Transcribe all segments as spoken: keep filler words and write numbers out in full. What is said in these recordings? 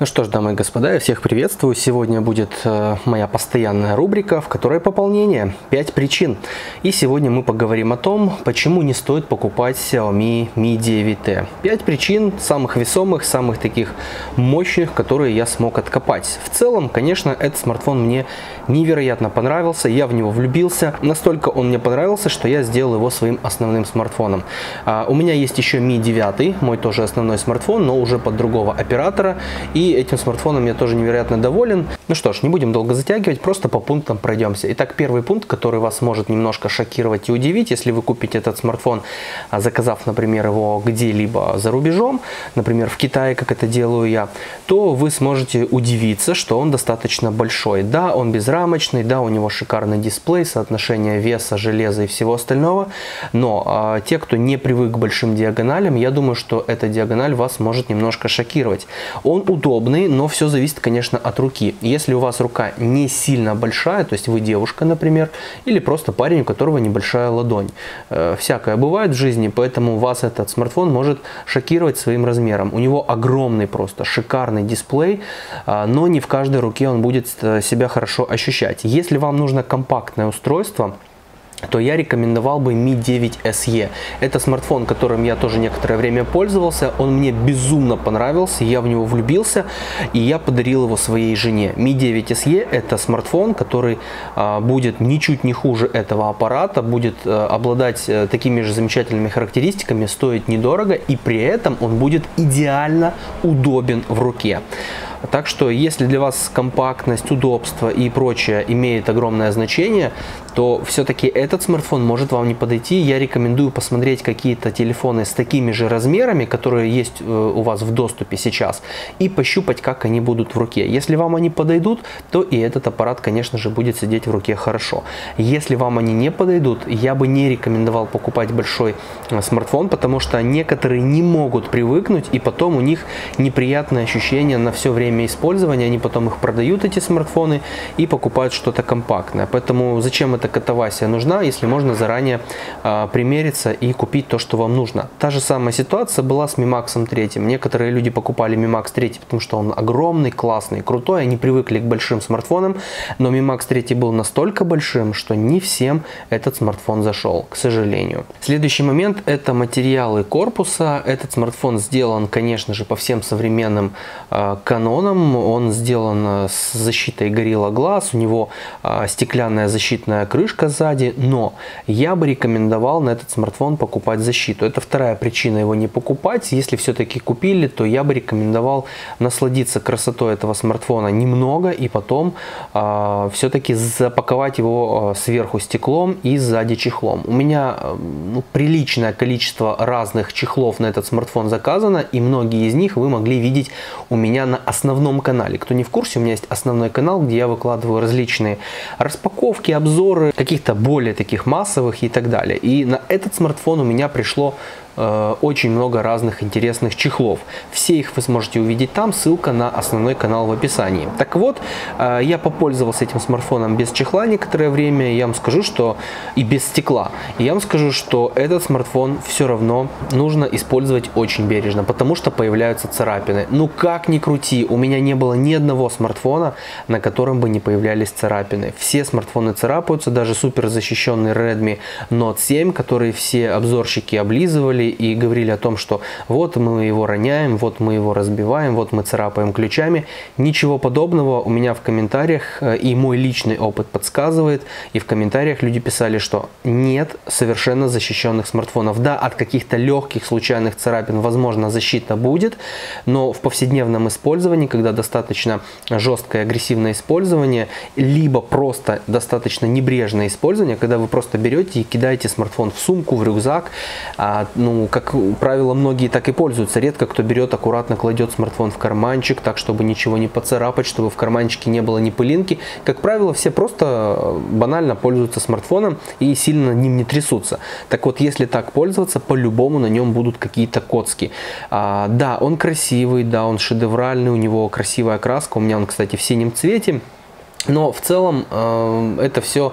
Ну что ж, дамы и господа, я всех приветствую. Сегодня будет э, моя постоянная рубрика, в которой пополнение. пять причин. И сегодня мы поговорим о том, почему не стоит покупать Xiaomi ми девять тэ. пять причин самых весомых, самых таких мощных, которые я смог откопать. В целом, конечно, этот смартфон мне невероятно понравился. Я в него влюбился. Настолько он мне понравился, что я сделал его своим основным смартфоном. А, у меня есть еще ми девять, мой тоже основной смартфон, но уже под другого оператора. И И этим смартфоном я тоже невероятно доволен. Ну что ж, не будем долго затягивать, просто по пунктам пройдемся. Итак, первый пункт, который вас может немножко шокировать и удивить, если вы купите этот смартфон, заказав, например, его где-либо за рубежом, например, в Китае, как это делаю я, то вы сможете удивиться, что он достаточно большой. Да, он безрамочный, да, у него шикарный дисплей, соотношение веса, железа и всего остального, но а, те, кто не привык к большим диагоналям, я думаю, что эта диагональ вас может немножко шокировать. Он удобный, но все зависит, конечно, от руки. Если у вас рука не сильно большая, то есть вы девушка, например, или просто парень, у которого небольшая ладонь. Э, всякое бывает в жизни, поэтому вас этот смартфон может шокировать своим размером. У него огромный просто шикарный дисплей, э, но не в каждой руке он будет себя хорошо ощущать. Если вам нужно компактное устройство, то я рекомендовал бы ми девять эс е. Это смартфон, которым я тоже некоторое время пользовался. Он мне безумно понравился, я в него влюбился, и я подарил его своей жене. ми девять эс е это смартфон, который а, будет ничуть не хуже этого аппарата, будет а, обладать а, такими же замечательными характеристиками, стоит недорого, и при этом он будет идеально удобен в руке. Так что, если для вас компактность, удобство и прочее имеет огромное значение, то все-таки этот смартфон может вам не подойти. Я рекомендую посмотреть какие-то телефоны с такими же размерами, которые есть у вас в доступе сейчас, и пощупать, как они будут в руке. Если вам они подойдут, то и этот аппарат, конечно же, будет сидеть в руке хорошо. Если вам они не подойдут, я бы не рекомендовал покупать большой смартфон, потому что некоторые не могут привыкнуть, и потом у них неприятное ощущение на все время использования. Они потом их продают, эти смартфоны, и покупают что-то компактное. Поэтому зачем эта катавасия нужна, если можно заранее э, примериться и купить то, что вам нужно. Та же самая ситуация была с ми макс три. Некоторые люди покупали ми макс три, потому что он огромный, классный, крутой. Они привыкли к большим смартфонам, но ми макс три был настолько большим, что не всем этот смартфон зашел, к сожалению. Следующий момент – это материалы корпуса. Этот смартфон сделан, конечно же, по всем современным э, канонам. Он сделан с защитой Gorilla Glass, у него а, стеклянная защитная крышка сзади, но я бы рекомендовал на этот смартфон покупать защиту. Это вторая причина его не покупать. Если все-таки купили, то я бы рекомендовал насладиться красотой этого смартфона немного и потом а, все-таки запаковать его сверху стеклом и сзади чехлом. У меня ну, приличное количество разных чехлов на этот смартфон заказано, и многие из них вы могли видеть у меня на основном основном канале. Кто не в курсе, у меня есть основной канал, где я выкладываю различные распаковки, обзоры каких-то более таких массовых и так далее. И на этот смартфон у меня пришло э, очень много разных интересных чехлов. Все их вы сможете увидеть там, ссылка на основной канал в описании. Так вот, э, я попользовался этим смартфоном без чехла некоторое время, я вам скажу, что и без стекла. И я вам скажу, что этот смартфон все равно нужно использовать очень бережно, потому что появляются царапины. Ну как ни крути, у меня не было ни одного смартфона, на котором бы не появлялись царапины. Все смартфоны царапаются, даже супер защищенный редми ноут семь, который все обзорщики облизывали и говорили о том, что вот мы его роняем, вот мы его разбиваем, вот мы царапаем ключами. Ничего подобного. У меня в комментариях и мой личный опыт подсказывает, и в комментариях люди писали, что нет совершенно защищенных смартфонов. Да, от каких-то легких случайных царапин, возможно, защита будет, но в повседневном использовании, когда достаточно жесткое агрессивное использование, либо просто достаточно небрежное использование, когда вы просто берете и кидаете смартфон в сумку, в рюкзак, а, ну, как правило, многие так и пользуются, редко кто берет, аккуратно кладет смартфон в карманчик, так, чтобы ничего не поцарапать, чтобы в карманчике не было ни пылинки. Как правило, все просто банально пользуются смартфоном и сильно над ним не трясутся. Так вот, если так пользоваться, по-любому на нем будут какие-то коцки. А, да, он красивый, да, он шедевральный, у него красивая краска, у меня он, кстати, в синем цвете. Но в целом э, это все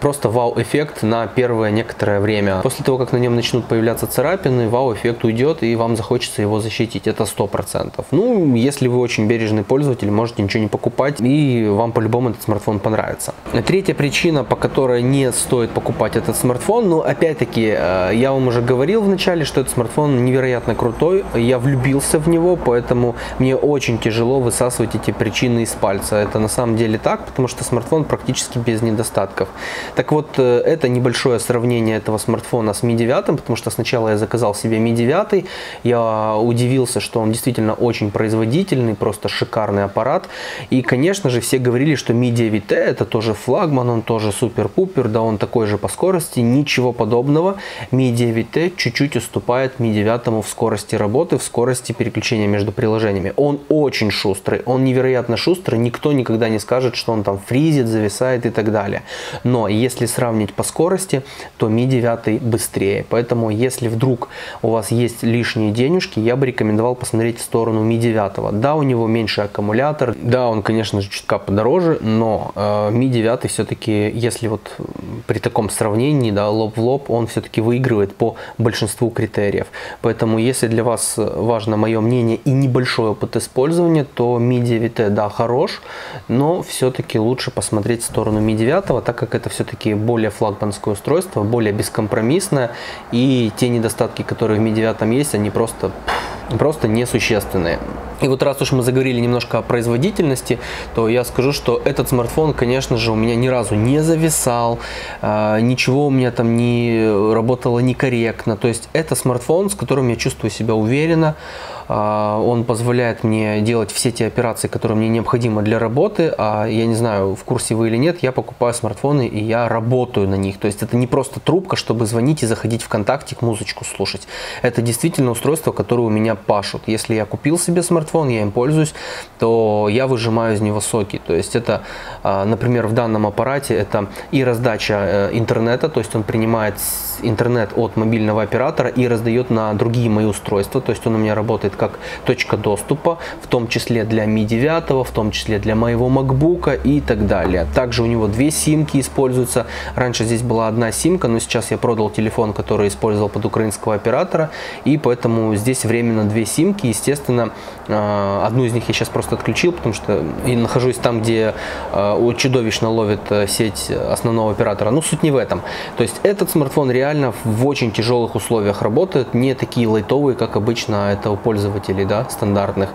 просто вау-эффект на первое некоторое время. После того, как на нем начнут появляться царапины, вау-эффект уйдет, и вам захочется его защитить. Это сто процентов. Ну, если вы очень бережный пользователь, можете ничего не покупать, и вам по-любому этот смартфон понравится. Третья причина, по которой не стоит покупать этот смартфон, ну, опять-таки, э, я вам уже говорил в начале, что этот смартфон невероятно крутой. Я влюбился в него, поэтому мне очень тяжело высасывать эти причины из пальца. Это на самом деле так, потому что смартфон практически без недостатков. Так вот, это небольшое сравнение этого смартфона с ми девять, потому что сначала я заказал себе ми девять, я удивился, что он действительно очень производительный, просто шикарный аппарат. И, конечно же, все говорили, что ми девять тэ это тоже флагман, он тоже супер-пупер, да он такой же по скорости, ничего подобного. ми девять тэ чуть-чуть уступает ми девять в скорости работы, в скорости переключения между приложениями. Он очень шустрый, он невероятно шустрый, никто никогда не скажет, что он там фризит, зависает и так далее. Но если сравнить по скорости, то ми девять быстрее. Поэтому, если вдруг у вас есть лишние денежки, я бы рекомендовал посмотреть в сторону ми девять. Да, у него меньше аккумулятор, да, он, конечно же, чутка подороже, но э, ми девять все-таки, если вот при таком сравнении, да, лоб в лоб, он все-таки выигрывает по большинству критериев. Поэтому, если для вас важно мое мнение и небольшой опыт использования, то ми девять тэ, да, хорош, но все-таки все-таки лучше посмотреть в сторону ми девять, так как это все-таки более флагманское устройство, более бескомпромиссное, и те недостатки, которые в ми девять есть, они просто, просто несущественные. И вот раз уж мы заговорили немножко о производительности, то я скажу, что этот смартфон, конечно же, у меня ни разу не зависал, ничего у меня там не работало некорректно. То есть это смартфон, с которым я чувствую себя уверенно. Он позволяет мне делать все те операции, которые мне необходимы для работы. А я не знаю, в курсе вы или нет, я покупаю смартфоны и я работаю на них. То есть это не просто трубка, чтобы звонить и заходить ВКонтакте, музычку слушать. Это действительно устройство, которое у меня пашут. Если я купил себе смартфон, я им пользуюсь, то я выжимаю из него соки. То есть это, например, в данном аппарате это и раздача интернета, то есть он принимает интернет от мобильного оператора и раздает на другие мои устройства. То есть он у меня работает как точка доступа, в том числе для ми девять, в том числе для моего MacBook и так далее. Также у него две симки используются. Раньше здесь была одна симка, но сейчас я продал телефон, который использовал под украинского оператора, и поэтому здесь временно две симки. Естественно, одну из них я сейчас просто отключил, потому что я нахожусь там, где чудовищно ловит сеть основного оператора. Но суть не в этом. То есть этот смартфон реально в очень тяжелых условиях работает, не такие лайтовые, как обычно это у пользователей. Да, стандартных.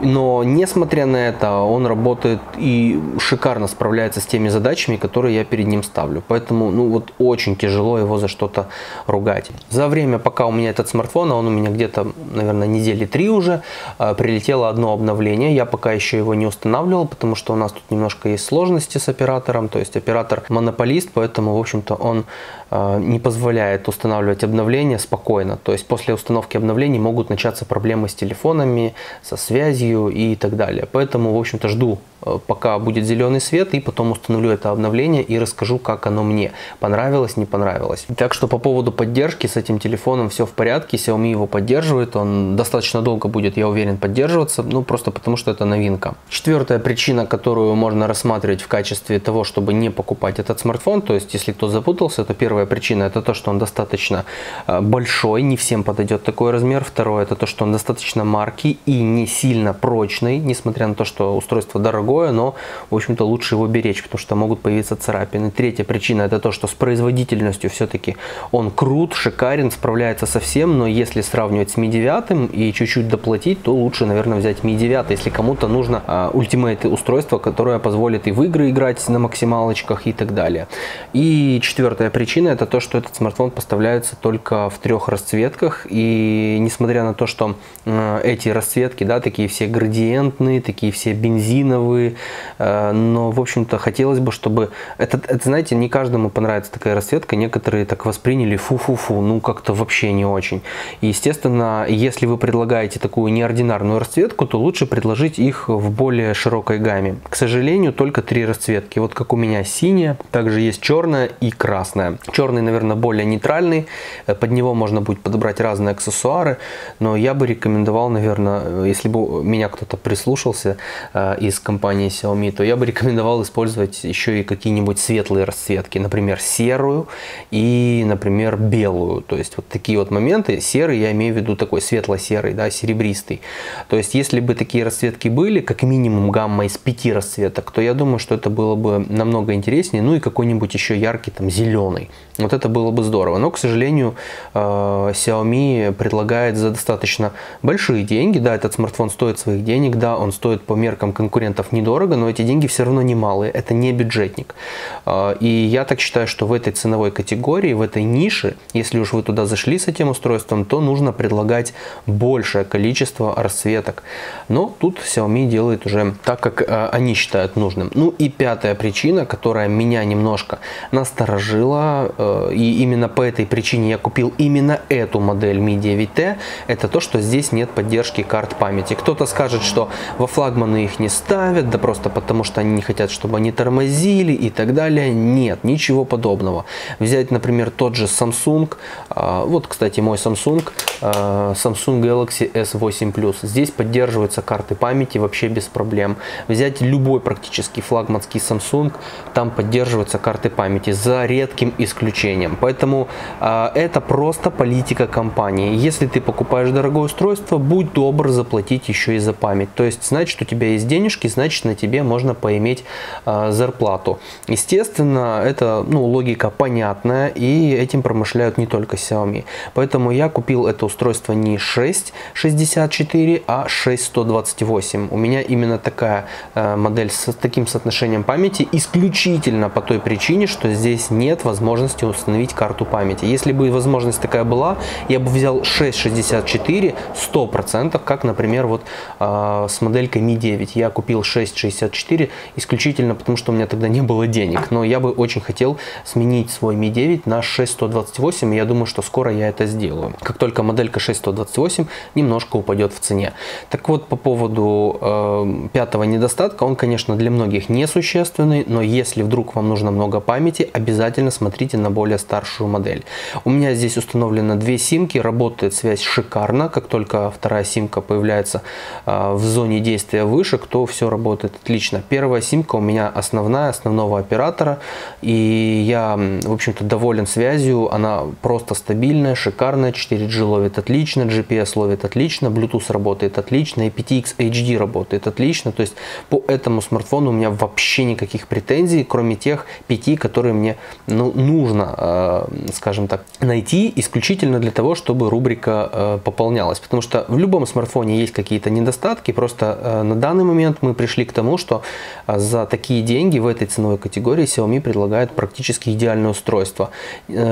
Но несмотря на это, он работает и шикарно справляется с теми задачами, которые я перед ним ставлю. Поэтому, ну вот, очень тяжело его за что-то ругать. За время, пока у меня этот смартфон, а он у меня где-то, наверное, недели три уже, прилетело одно обновление. Я пока еще его не устанавливал, потому что у нас тут немножко есть сложности с оператором. То есть оператор монополист, поэтому, в общем-то, он не позволяет устанавливать обновления спокойно. То есть после установки обновлений могут начаться проблемы с телефонами, со связью и так далее. Поэтому, в общем-то, жду, пока будет зеленый свет, и потом установлю это обновление и расскажу, как оно мне понравилось, не понравилось. Так что по поводу поддержки с этим телефоном все в порядке, Xiaomi его поддерживает, он достаточно долго будет, я уверен, поддерживаться, ну просто потому, что это новинка. Четвертая причина, которую можно рассматривать в качестве того, чтобы не покупать этот смартфон, то есть если кто запутался, то первая причина это то, что он достаточно большой, не всем подойдет такой размер. Второе это то, что он достаточно марки и не сильно прочный, несмотря на то, что устройство дорогое, но, в общем-то, лучше его беречь, потому что могут появиться царапины. Третья причина – это то, что с производительностью все-таки он крут, шикарен, справляется со всем, но если сравнивать с ми девять и чуть-чуть доплатить, то лучше, наверное, взять ми девять, если кому-то нужно а, ультимейт устройство, которое позволит и в игры играть на максималочках и так далее. И четвертая причина – это то, что этот смартфон поставляется только в трех расцветках, и несмотря на то, что э, эти расцветки, да, такие все градиентные, такие все бензиновые, но, в общем-то, хотелось бы, чтобы... Это, это, знаете, не каждому понравится такая расцветка. Некоторые так восприняли, фу-фу-фу, ну, как-то вообще не очень. И, естественно, если вы предлагаете такую неординарную расцветку, то лучше предложить их в более широкой гамме. К сожалению, только три расцветки. Вот как у меня синяя, также есть черная и красная. Черный, наверное, более нейтральный. Под него можно будет подобрать разные аксессуары. Но я бы рекомендовал, наверное, если бы меня кто-то прислушался из компании компании Xiaomi, то я бы рекомендовал использовать еще и какие-нибудь светлые расцветки, например, серую и, например, белую. То есть вот такие вот моменты. Серый, я имею в виду такой светло-серый, да, серебристый. То есть если бы такие расцветки были, как минимум гамма из пяти расцветок, то я думаю, что это было бы намного интереснее. Ну и какой-нибудь еще яркий, там, зеленый. Вот это было бы здорово. Но, к сожалению, Xiaomi предлагает за достаточно большие деньги. Да, этот смартфон стоит своих денег, да, он стоит по меркам конкурентов недорого, но эти деньги все равно немалые, это не бюджетник. И я так считаю, что в этой ценовой категории, в этой нише, если уж вы туда зашли с этим устройством, то нужно предлагать большее количество расцветок. Но тут Xiaomi делает уже так, как они считают нужным. Ну и пятая причина, которая меня немножко насторожила, и именно по этой причине я купил именно эту модель ми девять тэ, это то, что здесь нет поддержки карт памяти. Кто-то скажет, что во флагманы их не ставят, да просто потому, что они не хотят, чтобы они тормозили и так далее. Нет, ничего подобного. Взять, например, тот же Samsung, вот, кстати, мой Samsung, Samsung Galaxy эс восемь плюс. Здесь поддерживаются карты памяти вообще без проблем. Взять любой практически флагманский Samsung, там поддерживаются карты памяти, за редким исключением. Поэтому это просто политика компании. Если ты покупаешь дорогое устройство, будь добр заплатить еще и за память. То есть, значит, у тебя есть денежки, значит, на тебе можно поиметь э, зарплату. Естественно, это, ну, логика понятная, и этим промышляют не только Xiaomi. Поэтому я купил это устройство не шесть шестьдесят четыре, а шесть сто двадцать восемь. У меня именно такая э, модель с таким соотношением памяти, исключительно по той причине, что здесь нет возможности установить карту памяти. Если бы возможность такая была, я бы взял шесть шестьдесят четыре сто процентов, как, например, вот э, с моделькой ми девять. Я купил шесть шестьдесят четыре исключительно потому, что у меня тогда не было денег. Но я бы очень хотел сменить свой ми девять на шесть сто двадцать восемь. Я думаю, что скоро я это сделаю, как только моделька шесть сто двадцать восемь немножко упадет в цене. Так вот, по поводу э, пятого недостатка, он, конечно, для многих несущественный, но если вдруг вам нужно много памяти, обязательно смотрите на более старшую модель. У меня здесь установлено две симки, работает связь шикарно. Как только вторая симка появляется э, в зоне действия вышек, то все работает отлично. Первая симка у меня основная, основного оператора, и я, в общем-то, доволен связью. Она просто стабильная, шикарная, четыре джи ловит отлично, джи пи эс ловит отлично, Bluetooth работает отлично, и пять икс эйч ди работает отлично. То есть по этому смартфону у меня вообще никаких претензий, кроме тех пяти, которые мне, ну, нужно, э, скажем так, найти исключительно для того, чтобы рубрика э, пополнялась. Потому что в любом смартфоне есть какие-то недостатки, просто э, на данный момент мы пришли к тому, что за такие деньги в этой ценовой категории Xiaomi предлагает практически идеальное устройство.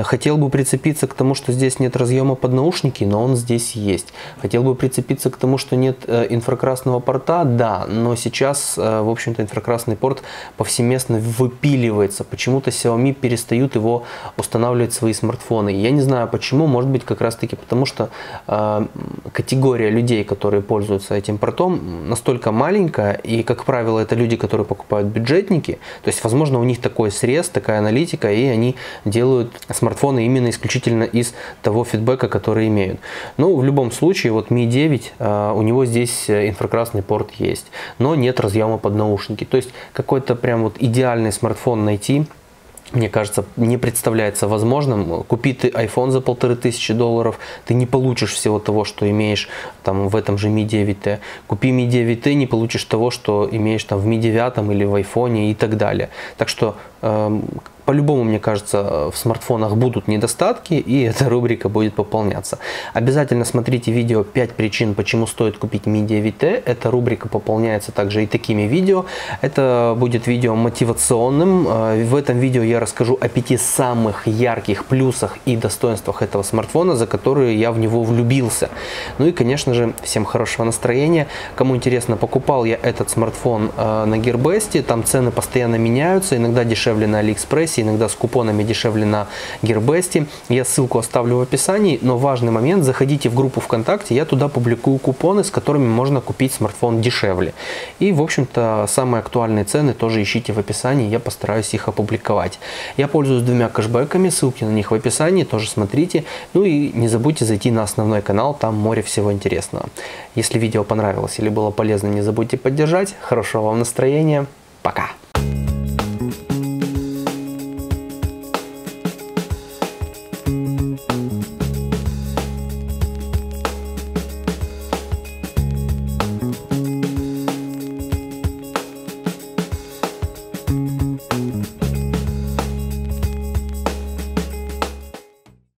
Хотел бы прицепиться к тому, что здесь нет разъема под наушники, но он здесь есть. Хотел бы прицепиться к тому, что нет инфракрасного порта, да, но сейчас, в общем-то, инфракрасный порт повсеместно выпиливается. Почему-то Xiaomi перестают его устанавливать в свои смартфоны. Я не знаю почему, может быть, как раз-таки потому, что категория людей, которые пользуются этим портом, настолько маленькая, и, как правило, это люди, которые покупают бюджетники. То есть, возможно, у них такой срез, такая аналитика, и они делают смартфоны именно исключительно из того фидбэка, который имеют. Но в любом случае, вот ми девять, а, у него здесь инфракрасный порт есть, но нет разъема под наушники. То есть какой-то прям вот идеальный смартфон найти, мне кажется, не представляется возможным. Купи ты iPhone за полторы тысячи долларов, ты не получишь всего того, что имеешь там в этом же ми девять тэ. Купи ми девять тэ, не получишь того, что имеешь там в ми девять или в iPhone и так далее. Так что э, по-любому, мне кажется, в смартфонах будут недостатки, и эта рубрика будет пополняться. Обязательно смотрите видео пять причин, почему стоит купить ми девять тэ. Эта рубрика пополняется также и такими видео. Это будет видео мотивационным. В этом видео я расскажу о пяти самых ярких плюсах и достоинствах этого смартфона, за которые я в него влюбился. Ну и, конечно же, всем хорошего настроения. Кому интересно, покупал я этот смартфон на GearBest. Там цены постоянно меняются, иногда дешевле на AliExpress, акции, иногда с купонами дешевле на GearBest. Я ссылку оставлю в описании, но важный момент, заходите в группу ВКонтакте, я туда публикую купоны, с которыми можно купить смартфон дешевле. И, в общем-то, самые актуальные цены тоже ищите в описании, я постараюсь их опубликовать. Я пользуюсь двумя кэшбэками, ссылки на них в описании, тоже смотрите. Ну и не забудьте зайти на основной канал, там море всего интересного. Если видео понравилось или было полезно, не забудьте поддержать. Хорошего вам настроения, пока!